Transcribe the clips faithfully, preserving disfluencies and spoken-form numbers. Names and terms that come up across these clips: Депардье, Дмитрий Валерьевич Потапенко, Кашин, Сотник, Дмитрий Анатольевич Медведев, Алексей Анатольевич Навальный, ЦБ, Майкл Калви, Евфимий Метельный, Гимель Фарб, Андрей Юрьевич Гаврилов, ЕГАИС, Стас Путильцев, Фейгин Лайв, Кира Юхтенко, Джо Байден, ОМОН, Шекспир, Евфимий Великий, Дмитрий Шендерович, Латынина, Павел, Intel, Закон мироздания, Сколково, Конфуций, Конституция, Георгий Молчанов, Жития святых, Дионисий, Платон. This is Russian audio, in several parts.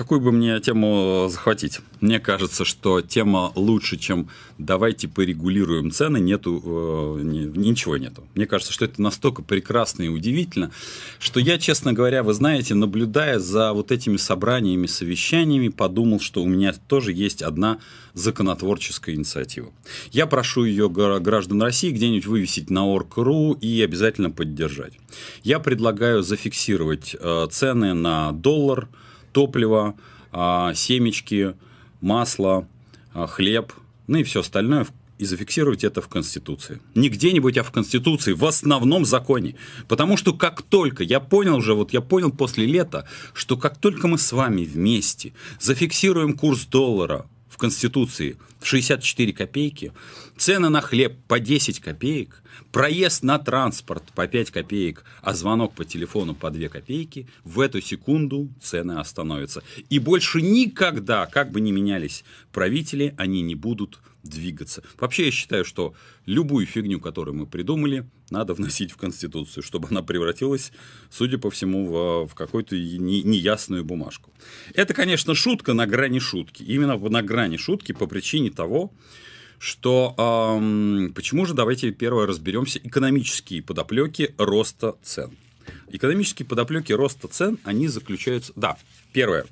Какую бы мне тему захватить? Мне кажется, что тема лучше, чем «давайте порегулируем цены», нету, э, ничего нету. Мне кажется, что это настолько прекрасно и удивительно, что я, честно говоря, вы знаете, наблюдая за вот этими собраниями, совещаниями, подумал, что у меня тоже есть одна законотворческая инициатива. Я прошу ее граждан России где-нибудь вывесить на орг точка ру и обязательно поддержать. Я предлагаю зафиксировать э, цены на доллар, топливо, семечки, масло, хлеб, ну и все остальное, и зафиксировать это в Конституции. Не где-нибудь, а в Конституции, в основном законе. Потому что как только, я понял уже, вот я понял после лета, что как только мы с вами вместе зафиксируем курс доллара в Конституции в шестьдесят четыре копейки, цены на хлеб по десять копеек, проезд на транспорт по пять копеек, а звонок по телефону по две копейки, в эту секунду цены остановятся. И больше никогда, как бы ни менялись правители, они не будут двигаться. Вообще, я считаю, что любую фигню, которую мы придумали, надо вносить в Конституцию, чтобы она превратилась, судя по всему, в, в какую-то неясную бумажку. Это, конечно, шутка на грани шутки. Именно на грани шутки по причине того, что эм, почему же, давайте первое разберемся, экономические подоплеки роста цен. Экономические подоплеки роста цен, они заключаются... Да, первое.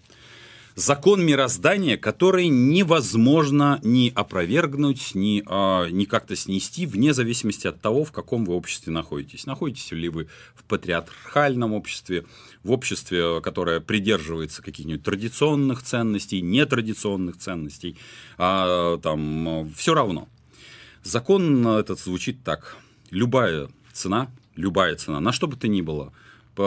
Закон мироздания, который невозможно ни опровергнуть, ни, э, ни как-то снести, вне зависимости от того, в каком вы обществе находитесь. Находитесь ли вы в патриархальном обществе, в обществе, которое придерживается каких-нибудь традиционных ценностей, нетрадиционных ценностей, э, там, э, все равно. Закон этот звучит так. Любая цена, любая цена, на что бы то ни было.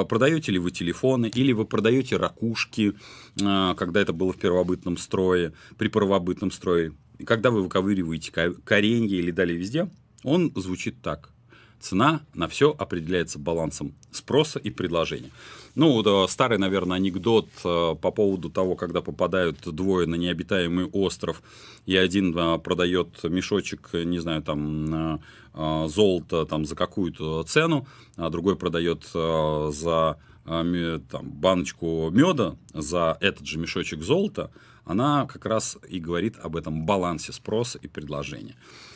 Продаете ли вы телефоны, или вы продаете ракушки, когда это было в первобытном строе, при первобытном строе, и когда вы выковыриваете коренья или далее везде, он звучит так. Цена на все определяется балансом спроса и предложения. Ну, да, старый, наверное, анекдот по поводу того, когда попадают двое на необитаемый остров, и один продает мешочек, не знаю, там, золото там, за какую-то цену, а другой продает за там, баночку меда, за этот же мешочек золота, она как раз и говорит об этом балансе спроса и предложения.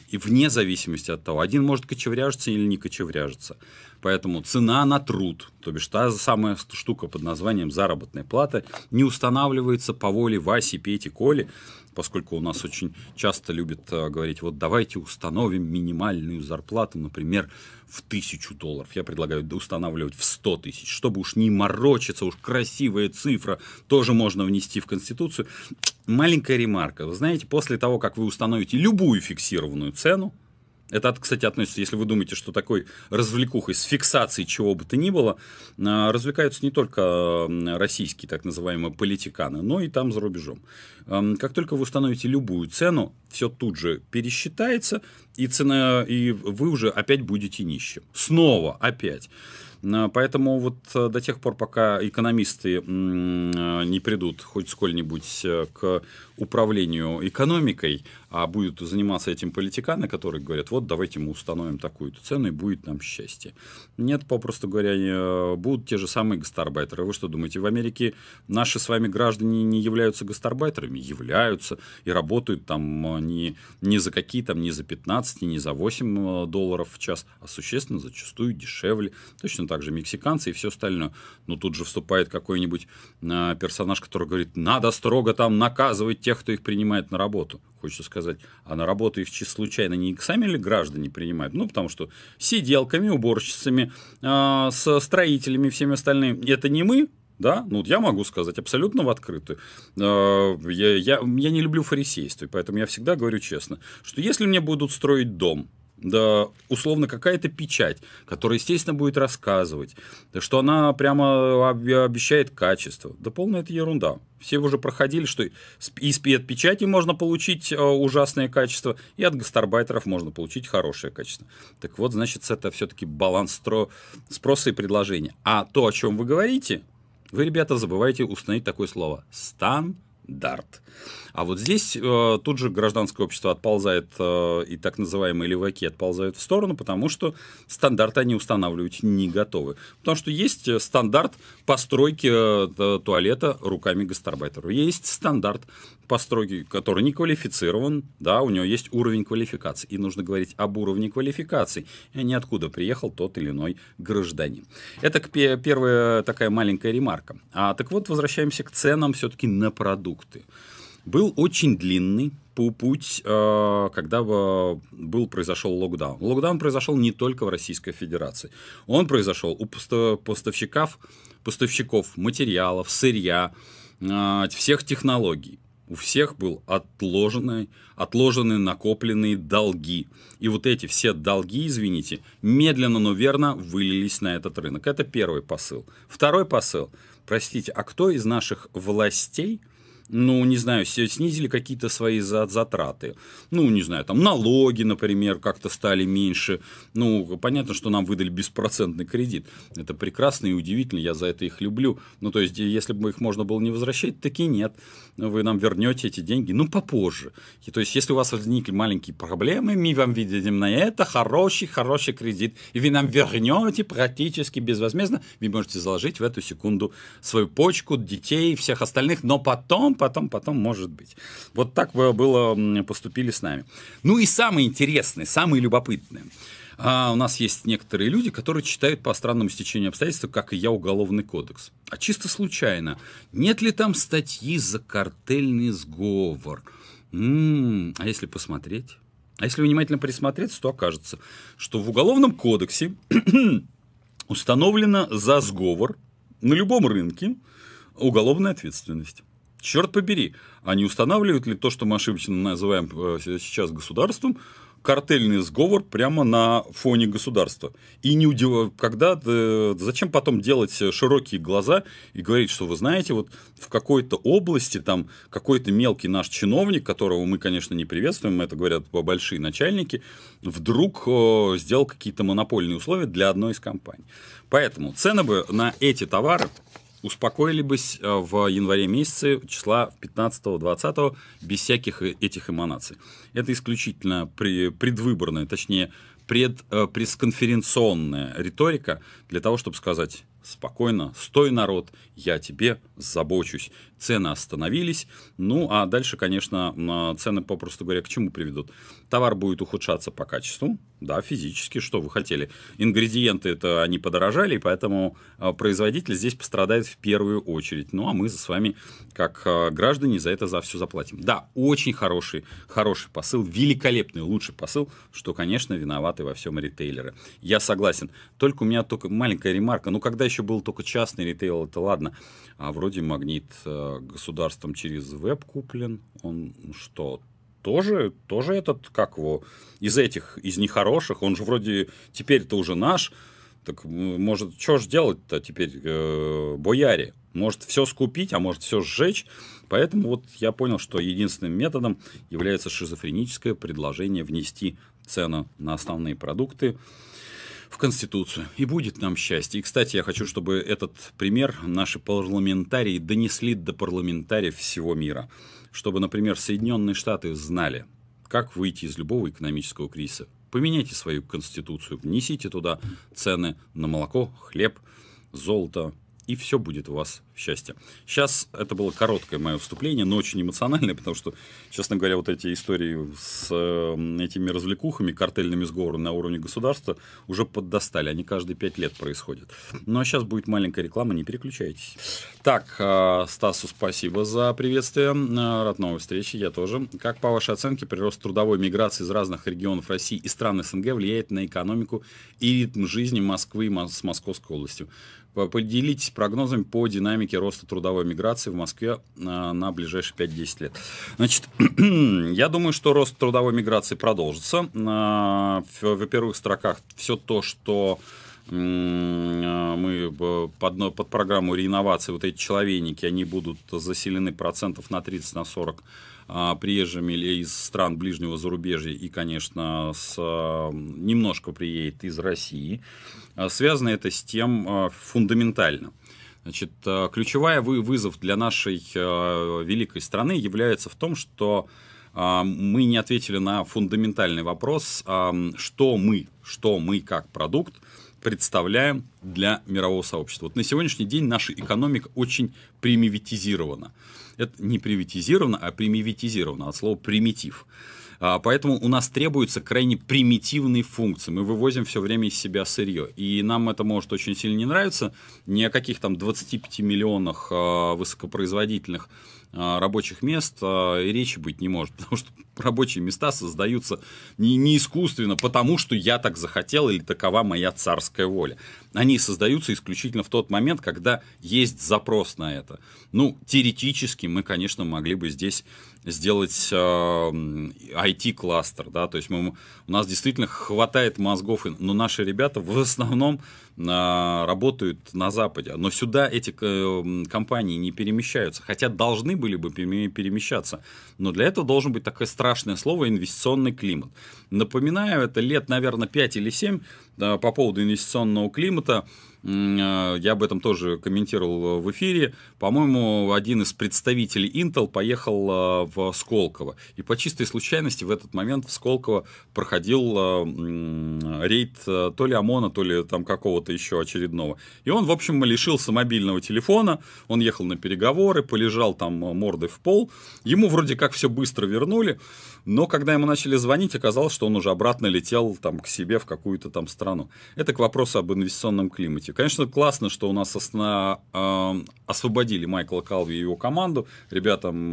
И вне зависимости от того, один может кочевряжиться или не кочевряжиться. Поэтому цена на труд, то бишь та самая штука под названием заработная плата, не устанавливается по воле Васи, Пети, Коли, поскольку у нас очень часто любят говорить, вот давайте установим минимальную зарплату, например, в тысячу долларов. Я предлагаю устанавливать в сто тысяч, чтобы уж не морочиться, уж красивая цифра тоже можно внести в Конституцию. Маленькая ремарка. Вы знаете, после того, как вы установите любую фиксированную цену, это, кстати, относится, если вы думаете, что такой развлекухой с фиксацией чего бы то ни было, развлекаются не только российские так называемые политиканы, но и там за рубежом. Как только вы установите любую цену, все тут же пересчитается, и, цена, и вы уже опять будете нищим. Снова опять. Поэтому вот до тех пор, пока экономисты не придут хоть сколь-нибудь к управлению экономикой, а будут заниматься этим политиканы, которые говорят, вот давайте мы установим такую-то цену, и будет нам счастье. Нет, попросту говоря, будут те же самые гастарбайтеры. Вы что думаете, в Америке наши с вами граждане не являются гастарбайтерами? Являются и работают там не, не за какие, там не за пятнадцать, не за восемь долларов в час, а существенно зачастую дешевле. Точно так также мексиканцы и все остальное. Но тут же вступает какой-нибудь э, персонаж, который говорит, надо строго там наказывать тех, кто их принимает на работу. Хочется сказать, а на работу их случайно не сами ли граждане принимают? Ну, потому что сиделками, уборщицами, э, со строителями и всеми остальными. Это не мы, да? Ну, я могу сказать абсолютно в открытую. Э, я, я, я не люблю фарисейство, поэтому я всегда говорю честно, что если мне будут строить дом, да, условно, какая-то печать, которая, естественно, будет рассказывать, что она прямо обещает качество. Да полная это ерунда. Все уже проходили, что и от печати можно получить ужасное качество, и от гастарбайтеров можно получить хорошее качество. Так вот, значит, это все-таки баланс спроса и предложения. А то, о чем вы говорите, вы, ребята, забываете установить такое слово «стандарт». дарт. А вот здесь э, тут же гражданское общество отползает, э, и так называемые леваки отползают в сторону, потому что стандарты они устанавливать не готовы. Потому что есть стандарт постройки э, туалета руками гастарбайтера. Есть стандарт постройки, который не квалифицирован, да, у него есть уровень квалификации. И нужно говорить об уровне квалификации, а не откуда приехал тот или иной гражданин. Это первая такая маленькая ремарка. А, так вот, возвращаемся к ценам все-таки на продукты. Был очень длинный путь, когда был, произошел локдаун. Локдаун произошел не только в Российской Федерации. Он произошел у поставщиков, поставщиков материалов, сырья, всех технологий. У всех был отложенный, отложенные накопленные долги. И вот эти все долги, извините, медленно, но верно вылились на этот рынок. Это первый посыл. Второй посыл. Простите, а кто из наших властей... ну, не знаю, снизили какие-то свои затраты, ну, не знаю, там, налоги, например, как-то стали меньше, ну, понятно, что нам выдали беспроцентный кредит, это прекрасно и удивительно, я за это их люблю, ну, то есть, если бы их можно было не возвращать, так и нет, вы нам вернете эти деньги, ну, попозже, и, то есть, если у вас возникли маленькие проблемы, мы вам видим на это хороший-хороший кредит, и вы нам вернете практически безвозмездно, вы можете заложить в эту секунду свою почку, детей и всех остальных, но потом потом, потом, может быть. Вот так было, поступили с нами. Ну и самое интересное, самое любопытное. А у нас есть некоторые люди, которые читают по странному стечению обстоятельств, как и я, Уголовный кодекс. А чисто случайно. Нет ли там статьи за картельный сговор? М-м, а если посмотреть? А если внимательно присмотреться, то окажется, что в Уголовном кодексе установлено за сговор на любом рынке уголовная ответственность. Черт побери, а не устанавливают ли то, что мы ошибочно называем сейчас государством, картельный сговор прямо на фоне государства? И не удив... когда зачем потом делать широкие глаза и говорить, что вы знаете, вот в какой-то области там какой-то мелкий наш чиновник, которого мы, конечно, не приветствуем, это говорят большие начальники, вдруг сделал какие-то монопольные условия для одной из компаний. Поэтому цены бы на эти товары... успокоили бы в январе месяце числа пятнадцатого-двадцатого без всяких этих эманаций. Это исключительно предвыборная, точнее, пред, пресс-конференционная риторика для того, чтобы сказать спокойно, стой, народ, я тебе забочусь. Цены остановились, ну а дальше, конечно, цены, попросту говоря, к чему приведут? Товар будет ухудшаться по качеству, да, физически, что вы хотели. Ингредиенты это они подорожали, поэтому производитель здесь пострадает в первую очередь. Ну а мы с вами, как граждане, за это за все заплатим. Да, очень хороший, хороший посыл, великолепный, лучший посыл, что, конечно, виноваты во всем ритейлеры. Я согласен, только у меня только маленькая ремарка, ну когда еще был только частный ритейл, это ладно, а вроде Магнит государством через веб куплен, он что, тоже, тоже этот, как его, из этих, из нехороших, он же вроде теперь-то уже наш, так может, что ж делать-то теперь, э, бояре, может все скупить, а может все сжечь, поэтому вот я понял, что единственным методом является шизофреническое предложение внести цену на основные продукты в Конституцию. И будет нам счастье. И, кстати, я хочу, чтобы этот пример наши парламентарии донесли до парламентариев всего мира. Чтобы, например, Соединенные Штаты знали, как выйти из любого экономического кризиса. Поменяйте свою Конституцию, внесите туда цены на молоко, хлеб, золото, и все будет у вас счастье. Сейчас это было короткое мое вступление, но очень эмоциональное, потому что, честно говоря, вот эти истории с этими развлекухами, картельными сговорами на уровне государства уже поддостали. Они каждые пять лет происходят. Ну, а сейчас будет маленькая реклама, не переключайтесь. Так, Стасу спасибо за приветствие. Рад новой встрече, я тоже. Как, по вашей оценке, прирост трудовой миграции из разных регионов России и стран СНГ влияет на экономику и ритм жизни Москвы с Московской областью? Поделитесь прогнозами по динамике роста трудовой миграции в Москве на ближайшие пять-десять лет. Значит, я думаю, что рост трудовой миграции продолжится. В первых строках все то, что мы под, под программу реинновации, вот эти человейники, они будут заселены процентов на тридцать-сорок приезжими из стран ближнего зарубежья и, конечно, с, немножко приедет из России. Связано это с тем фундаментально, Значит, ключевой вызов для нашей великой страны является в том, что мы не ответили на фундаментальный вопрос, что мы, что мы как продукт представляем для мирового сообщества. Вот на сегодняшний день наша экономика очень примитивизирована. Это не приватизировано, а примитивизировано, от слова примитив. Поэтому у нас требуются крайне примитивные функции. Мы вывозим все время из себя сырье. И нам это может очень сильно не нравиться. Ни о каких там двадцати пяти миллионах высокопроизводительных рабочих мест и речи быть не может. Потому что рабочие места создаются не, не искусственно, потому что я так захотел или такова моя царская воля. Они создаются исключительно в тот момент, когда есть запрос на это. Ну, теоретически мы, конечно, могли бы здесь сделать ай ти-кластер, да, то есть мы, у нас действительно хватает мозгов, но наши ребята в основном э, работают на Западе, но сюда эти э, компании не перемещаются, хотя должны были бы перемещаться, но для этого должен быть такое страшное слово — инвестиционный климат. Напоминаю, это лет, наверное, пять или семь, да, по поводу инвестиционного климата. Я об этом тоже комментировал в эфире. По-моему, один из представителей Intel поехал в Сколково. И по чистой случайности в этот момент в Сколково проходил рейд то ли ОМОНа, то ли там какого-то еще очередного. И он, в общем, лишился мобильного телефона. Он ехал на переговоры, полежал там мордой в пол. Ему вроде как все быстро вернули. Но когда ему начали звонить, оказалось, что он уже обратно летел там к себе в какую-то там страну. Это к вопросу об инвестиционном климате. Конечно, классно, что у нас осна... освободили Майкла Калви и его команду. Ребятам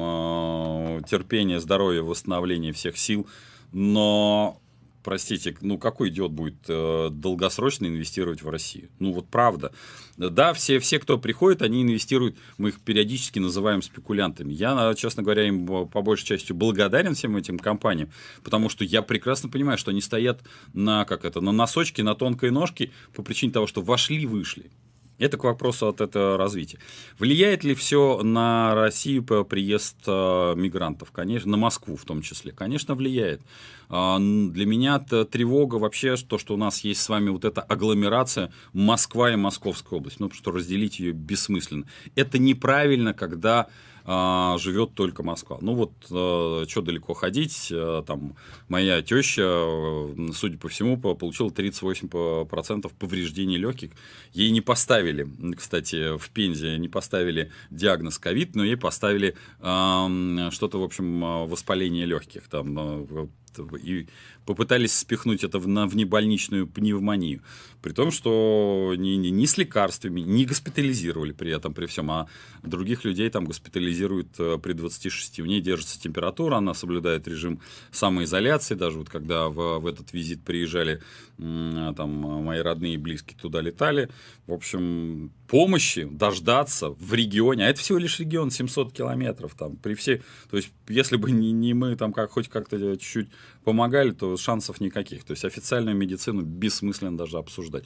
терпение, здоровье, восстановление всех сил. Но, простите, ну какой идиот будет долгосрочно инвестировать в Россию? Ну вот правда. Да, все, все, кто приходит, они инвестируют, мы их периодически называем спекулянтами. Я, честно говоря, им по большей части благодарен всем этим компаниям, потому что я прекрасно понимаю, что они стоят на, как это, на носочке, на тонкой ножке по причине того, что вошли-вышли. Это к вопросу от этого развития. Влияет ли все на Россию по приезд мигрантов? Конечно, на Москву в том числе. Конечно, влияет. Для меня это тревога вообще, то, что у нас есть с вами вот эта агломерация Москва и Московская область. Ну, потому что разделить ее бессмысленно. Это неправильно, когда живет только Москва. Ну вот, что далеко ходить, там моя теща, судя по всему, получила тридцать восемь процентов повреждений легких. Ей не поставили, кстати, в Пензе не поставили диагноз ковид, но ей поставили э, что-то, в общем, воспаление легких, там, и попытались спихнуть это в, на внебольничную пневмонию. При том, что ни, ни, ни с лекарствами, не госпитализировали при этом, при всем, а других людей там госпитализируют при двадцати шести. У нее держится температура, она соблюдает режим самоизоляции. Даже вот когда в, в этот визит приезжали, там, мои родные и близкие туда летали. В общем, помощи дождаться в регионе, а это всего лишь регион, семьсот километров. Там, при все, то есть, если бы не, не мы там как, хоть как-то чуть-чуть помогали, то шансов никаких. То есть официальную медицину бессмысленно даже обсуждать.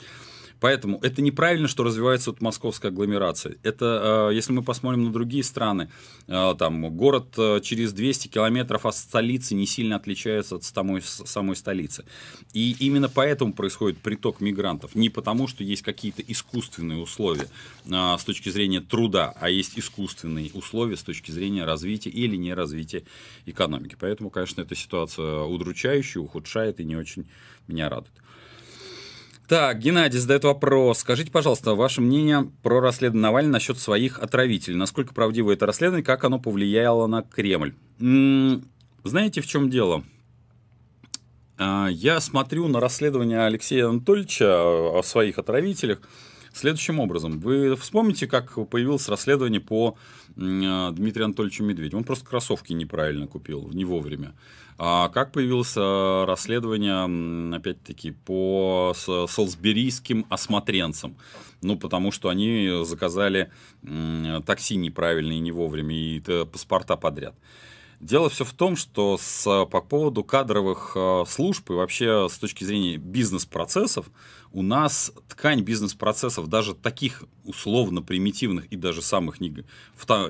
Поэтому это неправильно, что развивается вот московская агломерация. Это, если мы посмотрим на другие страны, там город через двести километров от столицы не сильно отличается от самой, самой столицы. И именно поэтому происходит приток мигрантов. Не потому, что есть какие-то искусственные условия с точки зрения труда, а есть искусственные условия с точки зрения развития или неразвития экономики. Поэтому, конечно, эта ситуация удручающая, ухудшает и не очень меня радует. Так, Геннадий задает вопрос. Скажите, пожалуйста, ваше мнение про расследование Навального насчет своих отравителей. Насколько правдиво это расследование, как оно повлияло на Кремль? Знаете, в чем дело? Я смотрю на расследование Алексея Анатольевича о своих отравителях следующим образом. Вы вспомните, как появилось расследование по Дмитрию Анатольевичу Медведеву. Он просто кроссовки неправильно купил, не вовремя. А как появилось расследование, опять-таки, по солсберийским осмотренцам? Ну, потому что они заказали такси неправильно и не вовремя, и паспорта подряд. Дело все в том, что с, по поводу кадровых служб и вообще с точки зрения бизнес-процессов, у нас ткань бизнес-процессов, даже таких условно примитивных и даже самых нег...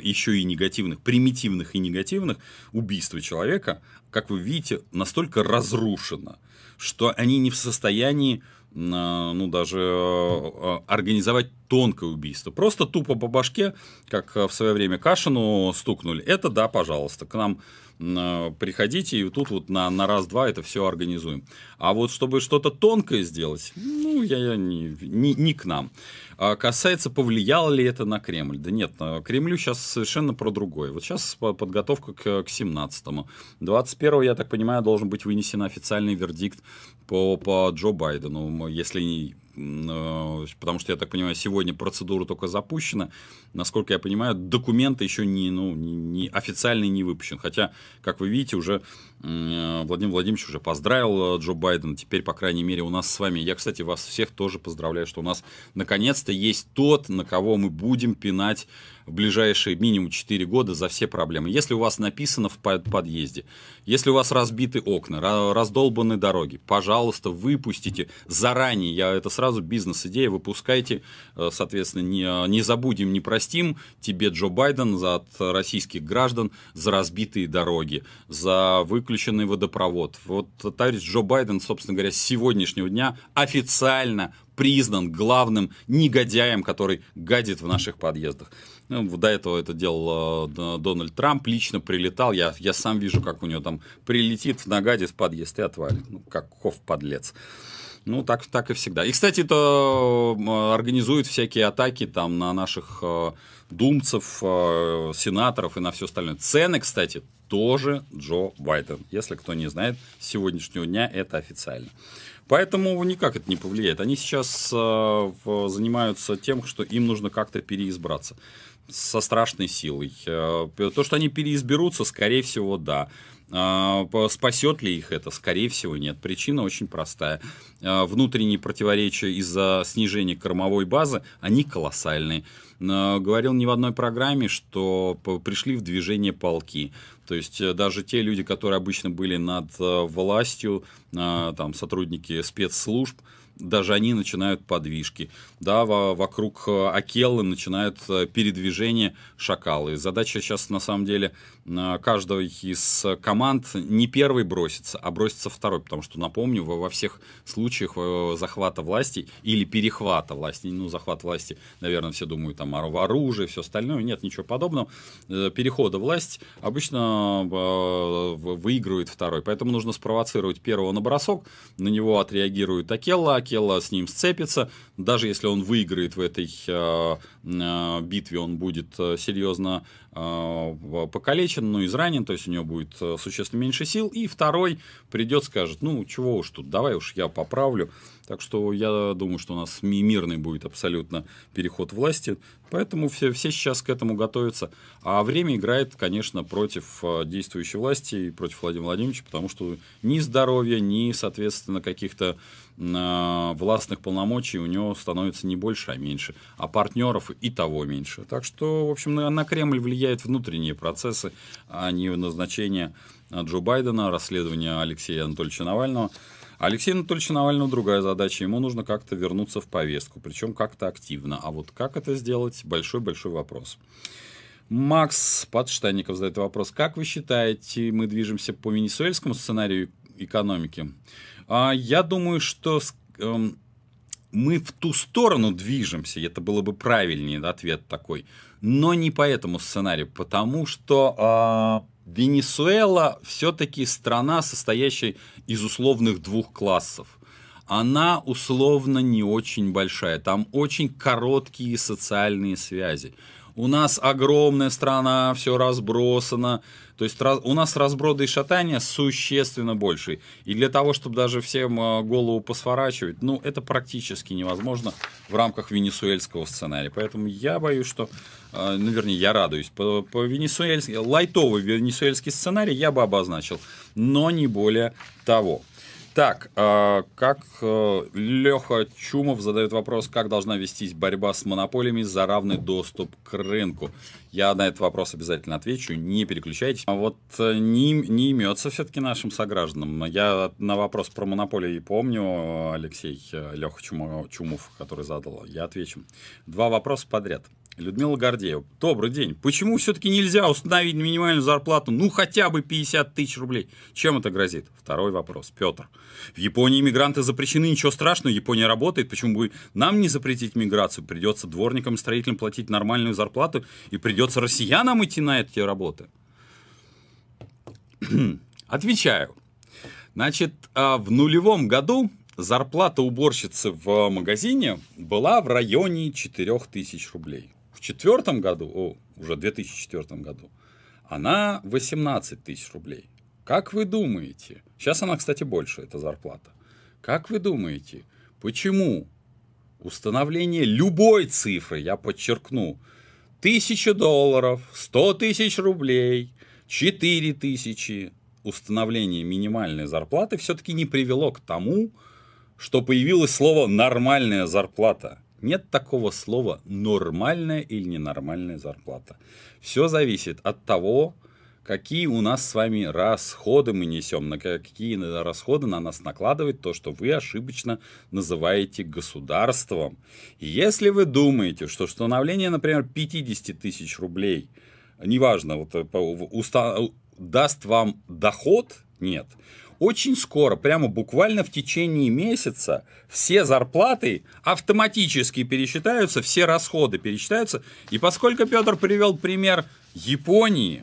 еще и негативных, примитивных и негативных, убийства человека, как вы видите, настолько разрушена, что они не в состоянии, ну, даже организовать тонкое убийство. Просто тупо по башке, как в свое время Кашину стукнули. Это да, пожалуйста, к нам приходите, и тут вот на, на раз-два это все организуем. А вот чтобы что-то тонкое сделать, ну, я, я не, не, не к нам. А касается, повлияло ли это на Кремль? Да нет, Кремлю сейчас совершенно про другое. Вот сейчас подготовка к, к семнадцатому. двадцать первого, я так понимаю, должен быть вынесен официальный вердикт по, по Джо Байдену, если не... Потому что, я так понимаю, сегодня процедура только запущена. Насколько я понимаю, документы еще не, ну, не, не официальный не выпущен. Хотя, как вы видите, уже Владимир Владимирович уже поздравил Джо Байдена. Теперь, по крайней мере, у нас с вами... Я, кстати, вас всех тоже поздравляю, что у нас наконец-то есть тот, на кого мы будем пинать в ближайшие минимум четыре года за все проблемы. Если у вас написано в подъезде, если у вас разбиты окна, раздолбаны дороги, пожалуйста, выпустите заранее, я это сразу бизнес-идея, выпускайте, соответственно, не, не забудем, не простим тебе, Джо Байден, за от российских граждан, за разбитые дороги, за выключенный водопровод. Вот товарищ Джо Байден, собственно говоря, с сегодняшнего дня официально признан главным негодяем, который гадит в наших подъездах. Ну, до этого это делал э, Дональд Трамп, лично прилетал, я, я сам вижу, как у него там прилетит, нагадит в подъезд и отвалит. Ну, каков подлец. Ну, так, так и всегда. И, кстати, это организует всякие атаки там на наших э, думцев, э, сенаторов и на все остальное. Цены, кстати, тоже Джо Байден. Если кто не знает, с сегодняшнего дня это официально. Поэтому никак это не повлияет. Они сейчас э, занимаются тем, что им нужно как-то переизбраться. Со страшной силой. То, что они переизберутся, скорее всего, да. Спасет ли их это? Скорее всего, нет. Причина очень простая. Внутренние противоречия из-за снижения кормовой базы, они колоссальные. Говорил не в одной программе, что пришли в движение полки. То есть, даже те люди, которые обычно были над властью, там, сотрудники спецслужб, даже они начинают подвижки. Да, вокруг Акеллы начинают передвижение шакалы. Задача сейчас, на самом деле, каждого из команд не первый бросится, а бросится второй. Потому что, напомню, во всех случаях захвата власти или перехвата власти, ну, захват власти, наверное, все думают там о оружии, все остальное. Нет, ничего подобного. Перехода власти обычно выигрывает второй. Поэтому нужно спровоцировать первого на бросок, на него отреагирует Акелла, Акелла с ним сцепится, даже если он выиграет в этой э, э, битве, он будет серьезно э, покалечен, но изранен, то есть у него будет существенно меньше сил, и второй придет, скажет, ну, чего уж тут, давай уж я поправлю. Так что я думаю, что у нас мирный будет абсолютно переход власти, поэтому все, все сейчас к этому готовятся. А время играет, конечно, против действующей власти и против Владимира Владимировича, потому что ни здоровья, ни, соответственно, каких-то э, властных полномочий у него становится не больше, а меньше, а партнеров и того меньше. Так что, в общем, на, на Кремль влияют внутренние процессы, а не назначение Джо Байдена, расследование Алексея Анатольевича Навального. Алексею Анатольевичу Навальному другая задача. Ему нужно как-то вернуться в повестку, причем как-то активно. А вот как это сделать – большой-большой вопрос. Макс Подштанников задает вопрос. Как вы считаете, мы движемся по венесуэльскому сценарию экономики? А, я думаю, что э, мы в ту сторону движемся. Это было бы правильнее, да, ответ такой. Но не по этому сценарию, потому что... Э, Венесуэла все-таки страна, состоящая из условных двух классов. Она условно не очень большая. Там очень короткие социальные связи. У нас огромная страна, все разбросано. То есть у нас разброды и шатания существенно больше. И для того, чтобы даже всем голову посворачивать, ну, это практически невозможно в рамках венесуэльского сценария. Поэтому я боюсь, что... Ну, вернее, я радуюсь. По, по венесуэльс... Лайтовый венесуэльский сценарий я бы обозначил, но не более того. Так, как Леха Чумов задает вопрос, как должна вестись борьба с монополиями за равный доступ к рынку. Я на этот вопрос обязательно отвечу, не переключайтесь. А вот не, не имется все-таки нашим согражданам. Я на вопрос про монополии помню, Алексей Леха Чумов, который задал, я отвечу. Два вопроса подряд. Людмила Гордеева. Добрый день. Почему все-таки нельзя установить минимальную зарплату, ну, хотя бы пятьдесят тысяч рублей? Чем это грозит? Второй вопрос. Петр. В Японии мигранты запрещены, ничего страшного, Япония работает. Почему бы нам не запретить миграцию? Придется дворникам и строителям платить нормальную зарплату, и придется россиянам идти на эти работы. Отвечаю. Значит, в нулевом году зарплата уборщицы в магазине была в районе четырёх тысяч рублей. В четвертом году, о, уже в две тысячи четвёртом году, она восемнадцать тысяч рублей. Как вы думаете, сейчас она, кстати, больше, эта зарплата. Как вы думаете, почему установление любой цифры, я подчеркну, тысяча долларов, сто тысяч рублей, четыре тысячи, установление минимальной зарплаты все-таки не привело к тому, что появилось слово «нормальная зарплата». Нет такого слова «нормальная» или «ненормальная зарплата». Все зависит от того, какие у нас с вами расходы мы несем, на какие расходы на нас накладывает то, что вы ошибочно называете государством. И если вы думаете, что установление, например, пятидесяти тысяч рублей, неважно, вот, уста... даст вам доход, нет. Очень скоро, прямо буквально в течение месяца, все зарплаты автоматически пересчитаются, все расходы пересчитаются. И поскольку Петр привел пример Японии,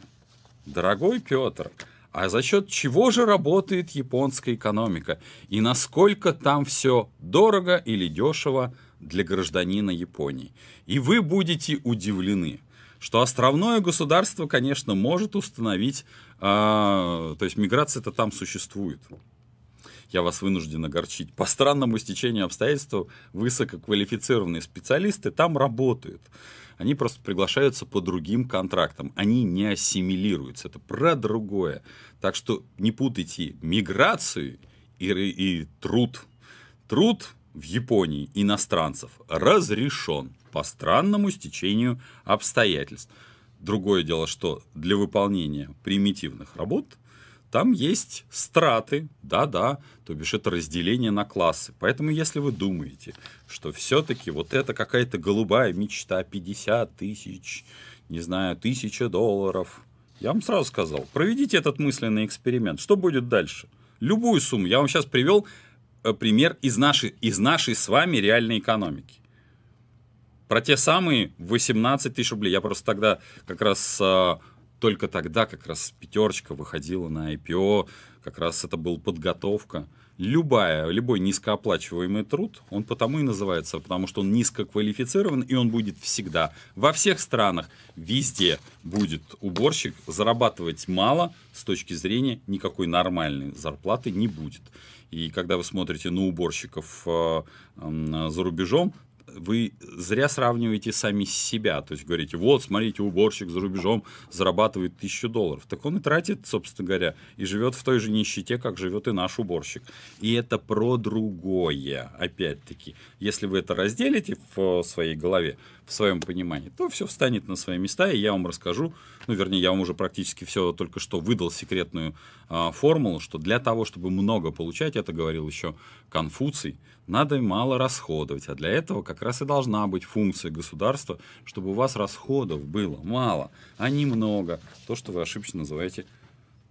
дорогой Петр, а за счет чего же работает японская экономика? И насколько там все дорого или дешево для гражданина Японии? И вы будете удивлены, что островное государство, конечно, может установить, э, то есть миграция-то там существует. Я вас вынужден огорчить. По странному стечению обстоятельств высококвалифицированные специалисты там работают. Они просто приглашаются по другим контрактам. Они не ассимилируются. Это про другое. Так что не путайте миграцию и, и труд. Труд в Японии иностранцев разрешен по странному стечению обстоятельств. Другое дело, что для выполнения примитивных работ там есть страты, да-да, то бишь это разделение на классы. Поэтому если вы думаете, что все-таки вот это какая-то голубая мечта, пятьдесят тысяч, не знаю, тысяча долларов, я вам сразу сказал, проведите этот мысленный эксперимент. Что будет дальше? Любую сумму. Я вам сейчас привел пример из нашей, из нашей с вами реальной экономики. Про те самые восемнадцать тысяч рублей. Я просто тогда как раз, только тогда как раз пятерочка выходила на ай пи о, как раз это была подготовка. Любая, любой низкооплачиваемый труд, он потому и называется, потому что он низкоквалифицирован, и он будет всегда. Во всех странах, везде будет уборщик, зарабатывать мало с точки зрения никакой нормальной зарплаты не будет. И когда вы смотрите на уборщиков э, э, за рубежом, вы зря сравниваете сами себя. То есть говорите, вот, смотрите, уборщик за рубежом зарабатывает тысячу долларов. Так он и тратит, собственно говоря, и живет в той же нищете, как живет и наш уборщик. И это про другое, опять-таки. Если вы это разделите в своей голове, в своем понимании, то все встанет на свои места, и я вам расскажу, ну, вернее, я вам уже практически все только что выдал секретную а, формулу, что для того, чтобы много получать, это говорил еще Конфуций, надо мало расходовать, а для этого как раз и должна быть функция государства, чтобы у вас расходов было мало, а не много, то, что вы ошибочно называете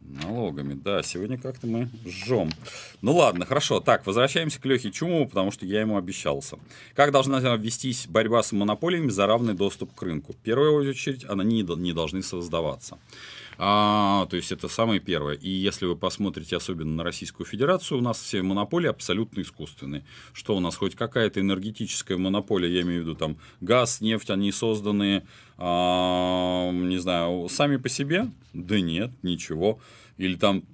налогами. Да, сегодня как-то мы жжем. Ну ладно, хорошо. Так, возвращаемся к Лехе Чумову, потому что я ему обещался. Как должна вестись борьба с монополиями за равный доступ к рынку? В первую очередь, они не должны создаваться. А, то есть, это самое первое. И если вы посмотрите особенно на Российскую Федерацию, у нас все монополии абсолютно искусственные. Что у нас хоть какая-то энергетическая монополия, я имею в виду там газ, нефть, они созданы, а, не знаю, сами по себе? Да нет, ничего. Или там,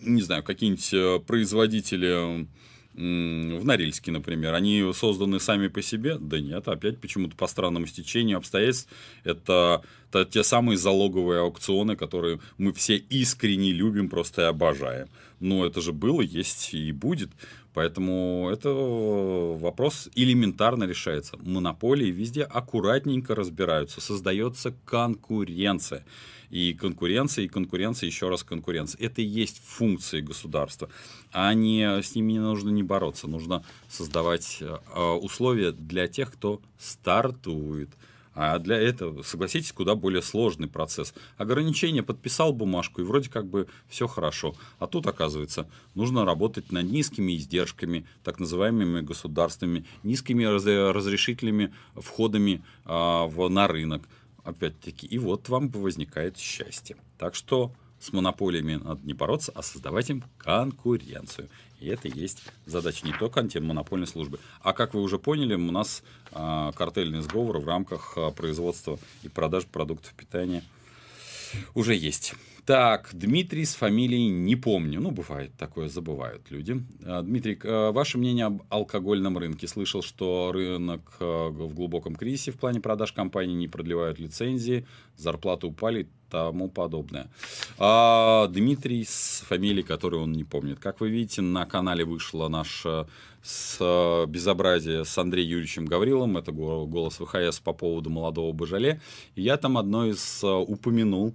не знаю, какие-нибудь производители в Норильске, например, они созданы сами по себе? Да нет, опять почему-то по странному стечению обстоятельств. Это, это те самые залоговые аукционы, которые мы все искренне любим, просто и обожаем. Но это же было, есть и будет. Поэтому это вопрос элементарно решается. Монополии везде аккуратненько разбираются. Создается конкуренция. И конкуренция, и конкуренция, еще раз конкуренция. Это и есть функции государства. А не, с ними не нужно не бороться. Нужно создавать э, условия для тех, кто стартует. А для этого, согласитесь, куда более сложный процесс. Ограничение, подписал бумажку, и вроде как бы все хорошо. А тут, оказывается, нужно работать над низкими издержками, так называемыми государствами, низкими разрешительными входами а, в, на рынок. Опять-таки, и вот вам возникает счастье. Так что с монополиями надо не бороться, а создавать им конкуренцию. И это и есть задача не только антимонопольной службы. А как вы уже поняли, у нас а, картельный сговор в рамках а, производства и продаж продуктов питания уже есть. Так, Дмитрий с фамилией не помню. Ну, бывает такое, забывают люди. Дмитрий, ваше мнение об алкогольном рынке? Слышал, что рынок в глубоком кризисе в плане продаж, компании не продлевают лицензии, зарплаты упали и тому подобное. А Дмитрий с фамилией, которую он не помнит. Как вы видите, на канале вышло наше с безобразие с Андреем Юрьевичем Гавриловым. Это голос ВХС по поводу молодого Божоле. Я там одно из упомянул,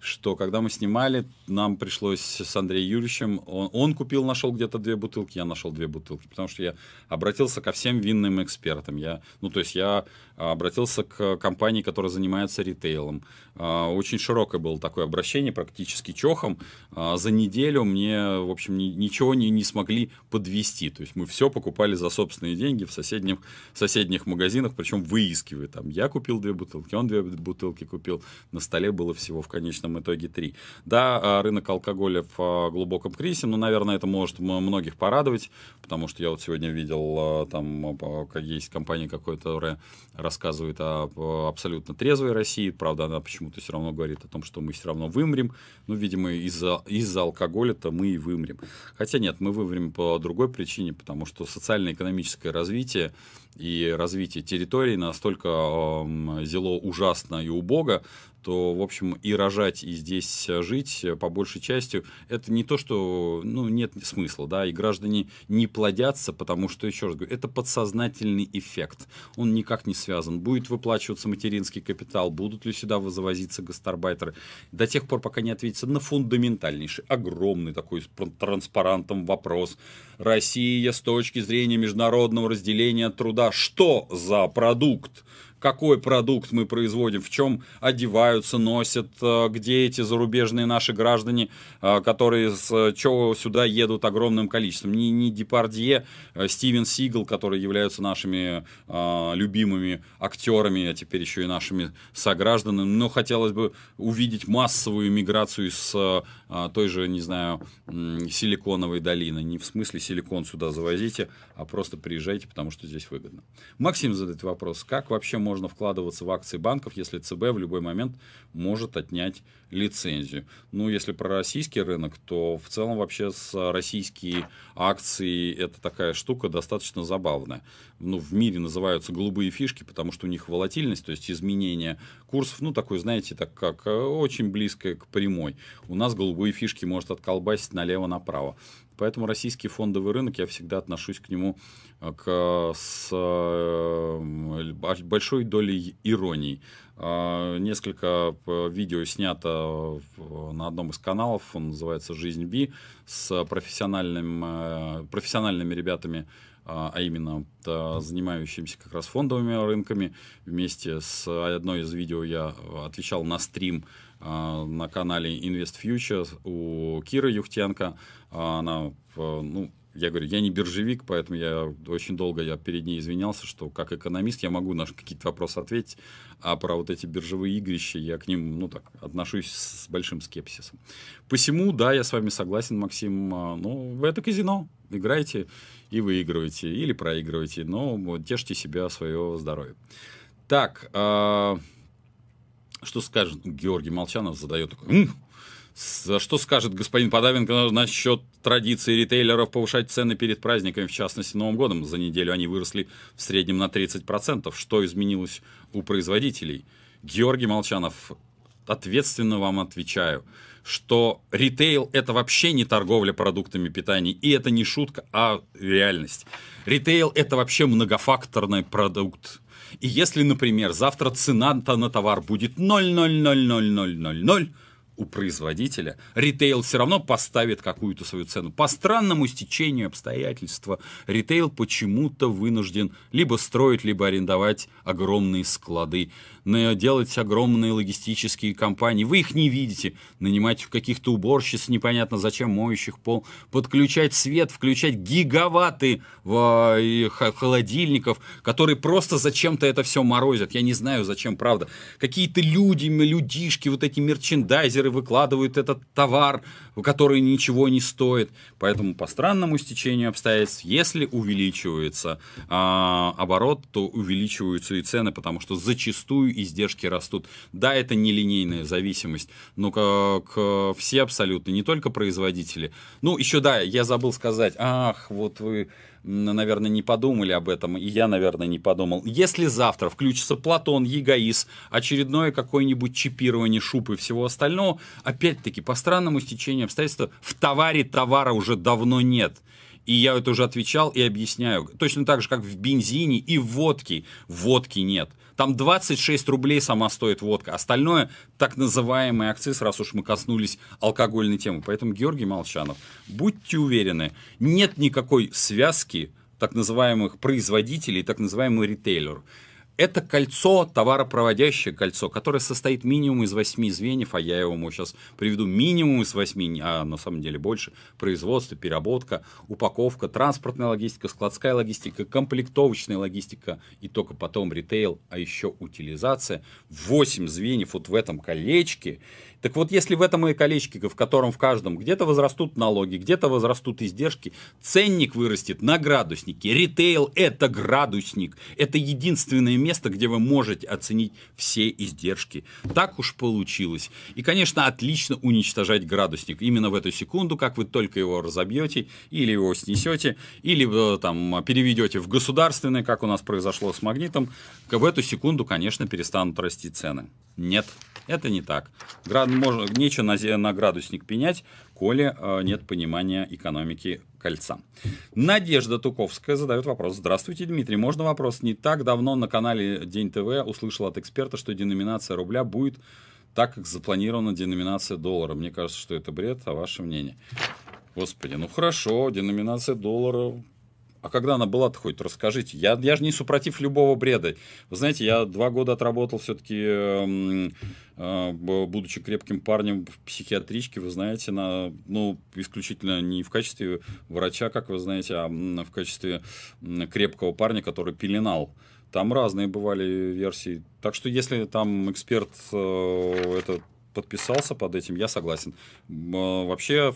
что когда мы снимали, нам пришлось с Андреем Юрьевичем, он, он купил, нашел где-то две бутылки, я нашел две бутылки, потому что я обратился ко всем винным экспертам. Я, ну, то есть я обратился к компании, которая занимается ритейлом. Очень широкое было такое обращение, практически чохом. За неделю мне, в общем, ничего не, не смогли подвести. То есть мы все покупали за собственные деньги в соседних, соседних магазинах, причем выискивая там. Я купил две бутылки, он две бутылки купил. На столе было всего в конечном итоге три. Да, рынок алкоголя в глубоком кризисе, но, наверное, это может многих порадовать, потому что я вот сегодня видел, там есть компания какая-то, которая рассказывает о абсолютно трезвой России, правда, она почему-то все равно говорит о том, что мы все равно вымрем, ну, видимо, из-за из-за алкоголя-то мы и вымрем. Хотя нет, мы вымрем по другой причине, потому что социально-экономическое развитие и развитие территорий настолько э, зело ужасно и убого, то, в общем, и рожать, и здесь жить, по большей части, это не то, что, ну, нет смысла, да, и граждане не плодятся, потому что, еще раз говорю, это подсознательный эффект, он никак не связан, будет выплачиваться материнский капитал, будут ли сюда завозиться гастарбайтеры, до тех пор, пока не ответится на фундаментальнейший, огромный такой транспарантом вопрос. Россия с точки зрения международного разделения труда, что за продукт? Какой продукт мы производим, в чем одеваются, носят, где эти зарубежные наши граждане, которые с чего сюда едут огромным количеством. Не, не Депардье, Стивен Сигл, которые являются нашими а, любимыми актерами, а теперь еще и нашими согражданами. Но хотелось бы увидеть массовую миграцию с а, той же, не знаю, Силиконовой долины. Не в смысле силикон сюда завозите, а просто приезжайте, потому что здесь выгодно. Максим задает вопрос, как вообще можно вкладываться в акции банков, если ЦБ в любой момент может отнять лицензию. Ну, если про российский рынок, то в целом вообще с российские акции это такая штука достаточно забавная. Ну, в мире называются голубые фишки, потому что у них волатильность, то есть изменение курсов, ну, такой, знаете, так как очень близкое к прямой. У нас голубые фишки может отколбасить налево-направо. Поэтому российский фондовый рынок, я всегда отношусь к нему к, с большой долей иронии. Несколько видео снято на одном из каналов, он называется «Жизнь Би», с профессиональным, профессиональными ребятами, а именно занимающимся как раз фондовыми рынками. Вместе с одной из видео я отвечал на стрим на канале Invest Future у Киры Юхтенко. Она, ну, я говорю, я не биржевик, поэтому я очень долго я перед ней извинялся, что как экономист я могу на какие-то вопросы ответить, а про вот эти биржевые игрища я к ним, ну так, отношусь с большим скепсисом. Посему, да, я с вами согласен, Максим, ну, это казино, играйте и выигрывайте, или проигрывайте, но тешьте себя, свое здоровье. Так, а... что скажет Георгий Молчанов, задает такой... Что скажет господин Подавенко насчет традиции ритейлеров повышать цены перед праздниками, в частности Новым годом? За неделю они выросли в среднем на тридцать процентов. Что изменилось у производителей? Георгий Молчанов, ответственно вам отвечаю, что ритейл — это вообще не торговля продуктами питания, и это не шутка, а реальность. Ритейл — это вообще многофакторный продукт. И если, например, завтра цена на товар будет ноль ноль ноль ноль ноль ноль ноль, у производителя, ритейл все равно поставит какую-то свою цену. По странному стечению обстоятельств ритейл почему-то вынужден либо строить, либо арендовать огромные склады, делать огромные логистические компании. Вы их не видите. Нанимать каких-то уборщиц, непонятно зачем, моющих пол, подключать свет, включать гигаватты холодильников, которые просто зачем-то это все морозят. Я не знаю, зачем, правда. Какие-то люди, людишки, вот эти мерчендайзеры, выкладывают этот товар, который ничего не стоит. Поэтому по странному стечению обстоятельств, если увеличивается э, оборот, то увеличиваются и цены, потому что зачастую издержки растут. Да, это нелинейная зависимость, но как все абсолютно, не только производители. Ну, еще да, я забыл сказать, ах, вот вы, наверное, не подумали об этом, и я, наверное, не подумал. Если завтра включится Платон, ЕГАИС, очередное какое-нибудь чипирование шуб и всего остального, опять-таки, по странному стечению обстоятельств, в товаре товара уже давно нет. И я это уже отвечал и объясняю. Точно так же, как в бензине и в водке. Водки нет. Там двадцать шесть рублей сама стоит водка. Остальное так называемый акциз, раз уж мы коснулись алкогольной темы. Поэтому, Георгий Молчанов, будьте уверены, нет никакой связки так называемых производителей и так называемого ритейлера. Это кольцо, товаропроводящее кольцо, которое состоит минимум из восьми звеньев, а я его сейчас приведу, минимум из восьми, а на самом деле больше, производство, переработка, упаковка, транспортная логистика, складская логистика, комплектовочная логистика и только потом ритейл, а еще утилизация. восемь звеньев вот в этом колечке. Так вот, если в этом и колечке, в котором в каждом где-то возрастут налоги, где-то возрастут издержки, ценник вырастет на градуснике. Ритейл – это градусник. Это единственное место, где вы можете оценить все издержки. Так уж получилось. И, конечно, отлично уничтожать градусник. Именно в эту секунду, как вы только его разобьете, или его снесете, или там переведете в государственное, как у нас произошло с магнитом, в эту секунду, конечно, перестанут расти цены. Нет. Это не так. Град, можно, нечего на, на градусник пенять, коли э, нет понимания экономики кольца. Надежда Туковская задает вопрос. Здравствуйте, Дмитрий. Можно вопрос? Не так давно на канале День ТВ услышал от эксперта, что деноминация рубля будет так, как запланирована деноминация доллара. Мне кажется, что это бред, а ваше мнение? Господи, ну хорошо, деноминация доллара... А когда она была-то хоть, расскажите. Я, я же не супротив любого бреда. Вы знаете, я два года отработал все-таки, э, э, будучи крепким парнем в психиатричке, вы знаете, на, ну, исключительно не в качестве врача, как вы знаете, а в качестве крепкого парня, который пеленал. Там разные бывали версии. Так что, если там эксперт э, это... подписался под этим, я согласен. Вообще,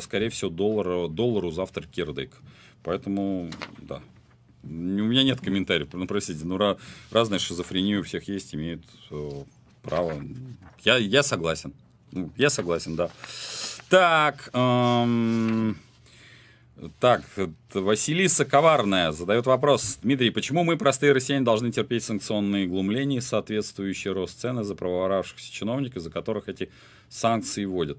скорее всего, доллару, доллару завтра кирдык. Поэтому, да. У меня нет комментариев. Ну, простите, ну, разная шизофрения у всех есть, имеют право. Я, я согласен. Я согласен, да. Так... Эм... Так, Василиса Коварная задает вопрос. Дмитрий, почему мы, простые россияне, должны терпеть санкционные глумления, соответствующие рост цены за проворовавшихся чиновников, за которых эти санкции вводят?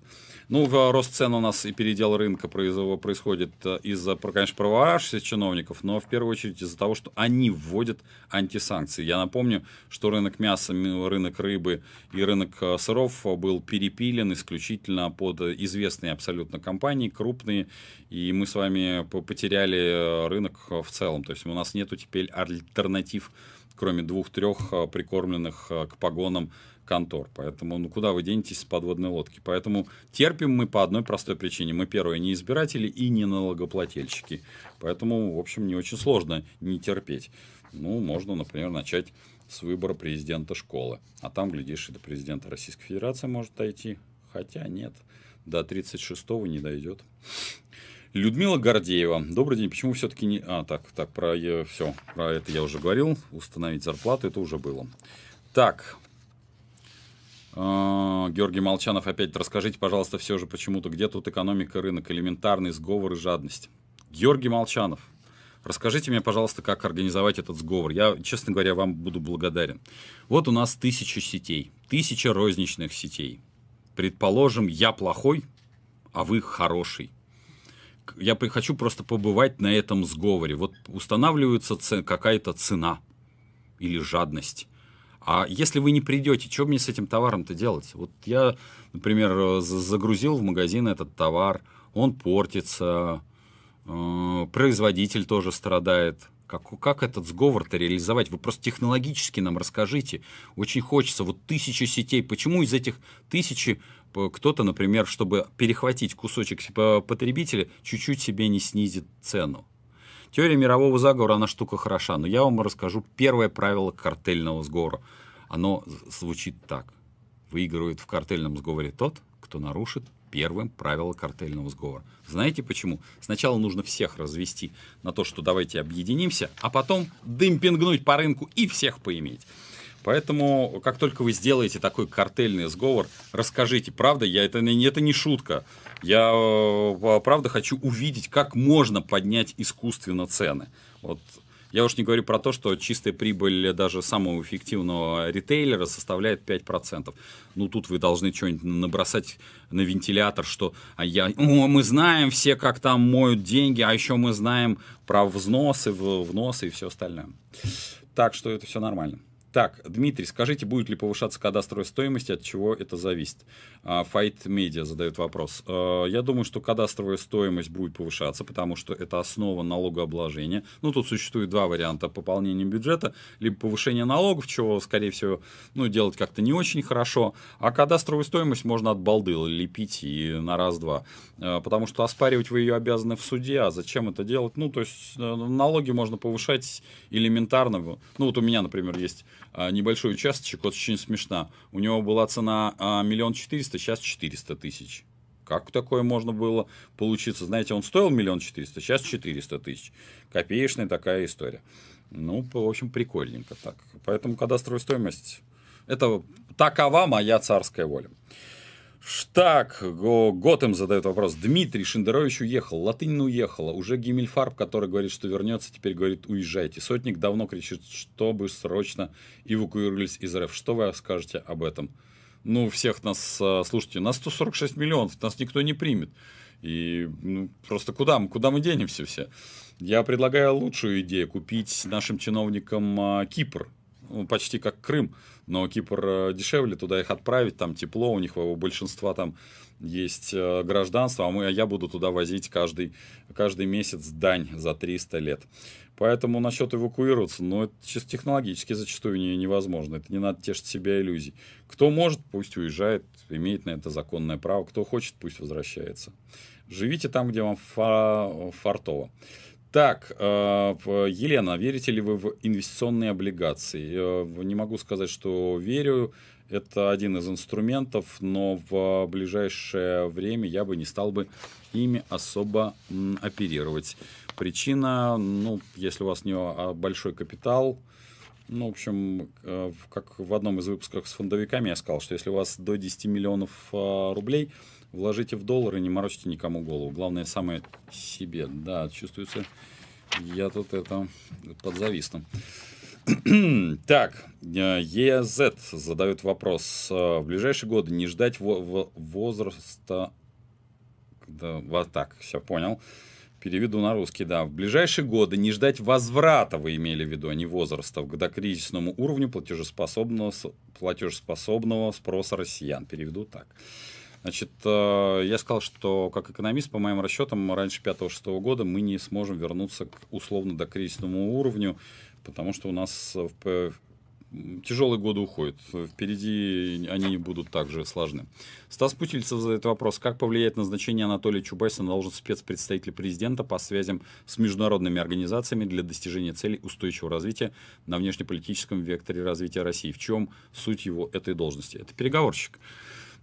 Ну, рост цен у нас и передел рынка происходит из-за, конечно, проворовавшихся чиновников, но в первую очередь из-за того, что они вводят антисанкции. Я напомню, что рынок мяса, рынок рыбы и рынок сыров был перепилен исключительно под известные абсолютно компании, крупные, и мы с вами потеряли рынок в целом. То есть у нас нету теперь альтернатив, кроме двух-трех прикормленных к погонам контор. Поэтому ну куда вы денетесь с подводной лодки? Поэтому терпим мы по одной простой причине. Мы, первое, не избиратели и не налогоплательщики. Поэтому, в общем, не очень сложно не терпеть. Ну, можно, например, начать с выбора президента школы. А там, глядишь, и до президента Российской Федерации может дойти. Хотя нет, до тридцать шестого не дойдет. Людмила Гордеева. Добрый день. Почему все-таки не... А, так, так, про... Все, про это я уже говорил. Установить зарплату, это уже было. Так. Георгий Молчанов опять. Расскажите, пожалуйста, все же почему-то, где тут экономика, рынок, элементарный сговор и жадность. Георгий Молчанов. Расскажите мне, пожалуйста, как организовать этот сговор. Я, честно говоря, вам буду благодарен. Вот у нас тысяча сетей, тысяча розничных сетей. Предположим, я плохой, а вы хороший. Я хочу просто побывать на этом сговоре. Вот устанавливается какая-то цена или жадность. А если вы не придете, что мне с этим товаром-то делать? Вот я, например, загрузил в магазин этот товар, он портится, производитель тоже страдает. Как, как этот сговор-то реализовать? Вы просто технологически нам расскажите. Очень хочется. Вот тысячи сетей. Почему из этих тысячи кто-то, например, чтобы перехватить кусочек потребителя, чуть-чуть себе не снизит цену? Теория мирового заговора, она штука хороша. Но я вам расскажу первое правило картельного сговора. Оно звучит так. Выигрывает в картельном сговоре тот, кто нарушит первым правило картельного сговора. Знаете почему? Сначала нужно всех развести на то, что давайте объединимся, а потом демпингнуть по рынку и всех поиметь. Поэтому, как только вы сделаете такой картельный сговор, расскажите, правда, я, это, это не шутка, я правда хочу увидеть, как можно поднять искусственно цены. Вот. Я уж не говорю про то, что чистая прибыль даже самого эффективного ритейлера составляет пять процентов. Ну, тут вы должны что-нибудь набросать на вентилятор, что а я, о, мы знаем все, как там моют деньги, а еще мы знаем про взносы, вносы и все остальное. Так что это все нормально. Так, Дмитрий, скажите, будет ли повышаться кадастровая стоимость, от чего это зависит? Fight Media задает вопрос. Я думаю, что кадастровая стоимость будет повышаться, потому что это основа налогообложения. Ну, тут существует два варианта пополнения бюджета, либо повышение налогов, чего, скорее всего, ну, делать как-то не очень хорошо, а кадастровую стоимость можно от балды лепить и на раз-два, потому что оспаривать вы ее обязаны в суде, а зачем это делать? Ну, то есть, налоги можно повышать элементарно. Ну, вот у меня, например, есть небольшой участочек, очень смешно. У него была цена миллион четыреста, сейчас четыреста тысяч. Как такое можно было получиться? Знаете, он стоил миллион четыреста, сейчас четыреста тысяч. Копеечная такая история. Ну, в общем, прикольненько так. Поэтому кадастровая стоимость — это такова моя царская воля. Штак, Готэм задает вопрос. Дмитрий Шендерович уехал, Латынина уехала. Уже Гимель Фарб, который говорит, что вернется, теперь говорит, уезжайте. Сотник давно кричит, чтобы срочно эвакуировались из РФ. Что вы скажете об этом? Ну, всех нас, слушайте, нас сто сорок шесть миллионов, нас никто не примет. И ну, просто куда мы, куда мы денемся все? Я предлагаю лучшую идею — купить нашим чиновникам Кипр. Почти как Крым, но Кипр дешевле, туда их отправить, там тепло, у них у большинства там есть гражданство, а мы, я буду туда возить каждый, каждый месяц дань за триста лет. Поэтому насчет эвакуироваться, ну, это чисто технологически зачастую невозможно, это не надо тешить себя иллюзий. Кто может, пусть уезжает, имеет на это законное право, кто хочет, пусть возвращается. Живите там, где вам фартово. Так, Елена, верите ли вы в инвестиционные облигации? Не могу сказать, что верю. Это один из инструментов, но в ближайшее время я бы не стал бы ими особо оперировать. Причина, ну, если у вас не большой капитал, ну, в общем, как в одном из выпусков с фондовиками я сказал, что если у вас до десяти миллионов рублей, вложите в доллары, не морочите никому голову. Главное, самое себе. Да, чувствуется, я тут это подзавистом. Так, ЕЗ задает вопрос. В ближайшие годы не ждать возраста... Да, вот так, все понял. Переведу на русский, да. В ближайшие годы не ждать возврата, вы имели в виду, а не возраста, к докризисному уровню платежеспособного, платежеспособного спроса россиян. Переведу так. Значит, я сказал, что как экономист, по моим расчетам, раньше две тысячи пятого-две тысячи шестого года мы не сможем вернуться к условно докризисному уровню, потому что у нас тяжелые годы уходят. Впереди они будут также сложны. Стас Путильцев задает вопрос. Как повлияет назначение Анатолия Чубайса на должность спецпредставителя президента по связям с международными организациями для достижения целей устойчивого развития на внешнеполитическом векторе развития России? В чем суть его этой должности? Это переговорщик.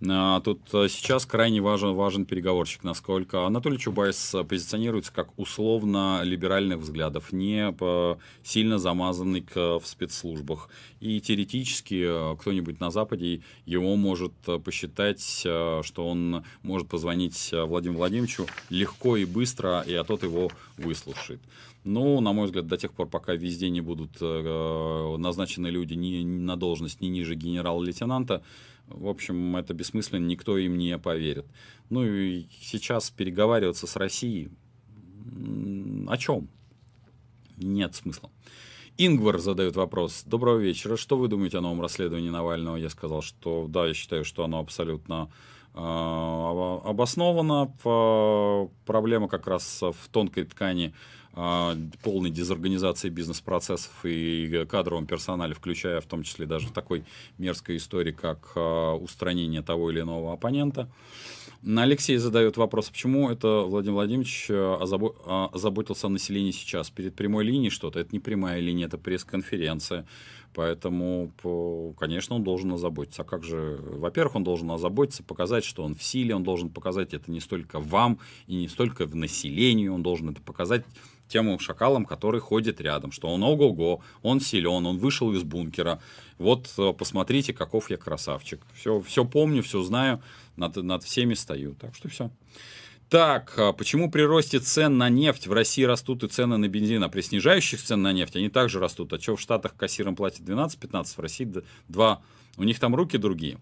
Тут сейчас крайне важен, важен переговорщик, насколько Анатолий Чубайс позиционируется как условно-либеральных взглядов, не сильно замазанный в спецслужбах. И теоретически кто-нибудь на Западе его может посчитать, что он может позвонить Владимиру Владимировичу легко и быстро, и а тот его выслушает. Ну, на мой взгляд, до тех пор, пока везде не будут э, назначены люди ни, ни на должность, ни ниже генерала-лейтенанта, в общем, это бессмысленно, никто им не поверит. Ну и сейчас переговариваться с Россией о чем? Нет смысла. Ингвар задает вопрос. Доброго вечера. Что вы думаете о новом расследовании Навального? Я сказал, что да, я считаю, что оно абсолютно э, обосновано. Проблема как раз в тонкой ткани полной дезорганизации бизнес-процессов и кадровом персонале, включая в том числе даже в такой мерзкой истории, как устранение того или иного оппонента. Алексей задает вопрос, почему это Владимир Владимирович озаботился о населении сейчас? Перед прямой линией что-то? Это не прямая линия, это пресс-конференция. Поэтому, конечно, он должен озаботиться. А как же? Во-первых, он должен озаботиться, показать, что он в силе, он должен показать это не столько вам и не столько в населении, он должен это показать тем шакалам, который ходит рядом, что он ого-го, он силен, он вышел из бункера, вот посмотрите, каков я красавчик. Все, все помню, все знаю, над, над всеми стою, так что все. Так, почему при росте цен на нефть в России растут и цены на бензин, а при снижающих цен на нефть они также растут? А что в Штатах кассирам платят двенадцать-пятнадцать, в России два? У них там руки другие.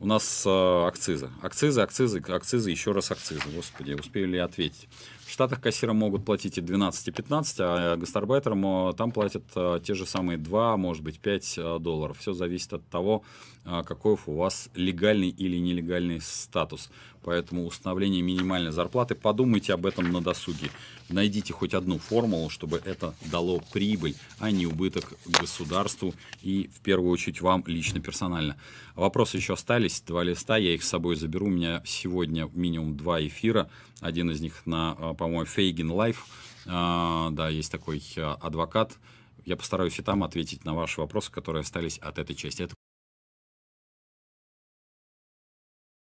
У нас акцизы. Акцизы, акцизы, акцизы, еще раз акцизы. Господи, успели ли ответить? В Штатах кассирам могут платить и двенадцать, и пятнадцать, а гастарбайтерам там платят те же самые два, может быть, пять долларов. Все зависит от того, какой у вас легальный или нелегальный статус. Поэтому установление минимальной зарплаты, подумайте об этом на досуге. Найдите хоть одну формулу, чтобы это дало прибыль, а не убыток государству и, в первую очередь, вам лично, персонально. Вопросы еще остались, два листа, я их с собой заберу. У меня сегодня минимум два эфира, один из них на, по-моему, Фейгин Лайв. Да, есть такой адвокат. Я постараюсь и там ответить на ваши вопросы, которые остались от этой части.